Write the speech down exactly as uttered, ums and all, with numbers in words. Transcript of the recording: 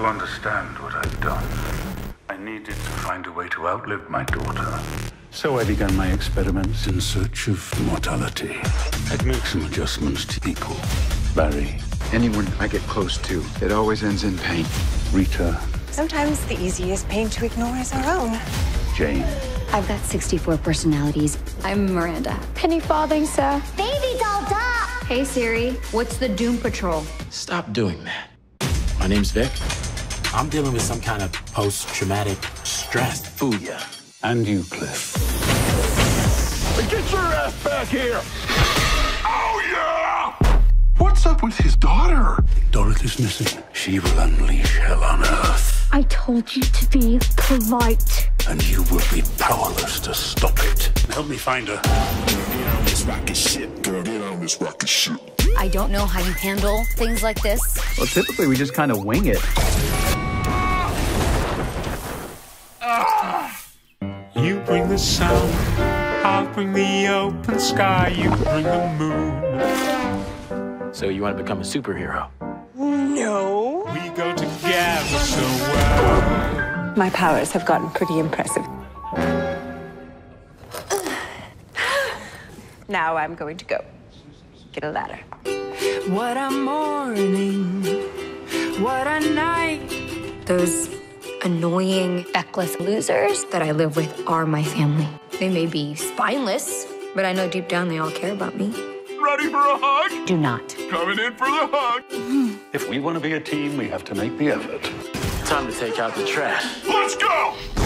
people understand what I've done. I needed to find a way to outlive my daughter. So I began my experiments in search of mortality. I'd make some adjustments to people. Barry. Anyone I get close to, it always ends in pain. Rita. Sometimes the easiest pain to ignore is our own. Jane. I've got sixty-four personalities. I'm Miranda. Penny Farthing, sir. Baby doll doll! Hey, Siri. What's the Doom Patrol? Stop doing that. My name's Vic. I'm dealing with some kind of post-traumatic stress. Booyah. And you, Cliff. Get your ass back here! Oh, yeah! What's up with his daughter? Dorothy's missing. She will unleash hell on Earth. I told you to be polite. And you will be powerless to stop it. Help me find her. Get on this rocket ship, girl. Get on this rocket ship. I don't know how you handle things like this. Well, typically we just kind of wing it. You bring the sun, I'll bring the open sky, you bring the moon. So you want to become a superhero? No. We go together so well. My powers have gotten pretty impressive. Now I'm going to go get a ladder. What a morning, what a night. Those annoying, feckless losers that I live with are my family. They may be spineless, but I know deep down they all care about me. Ready for a hug? Do not. Coming in for the hug. If we want to be a team, we have to make the effort. Time to take out the trash. Let's go!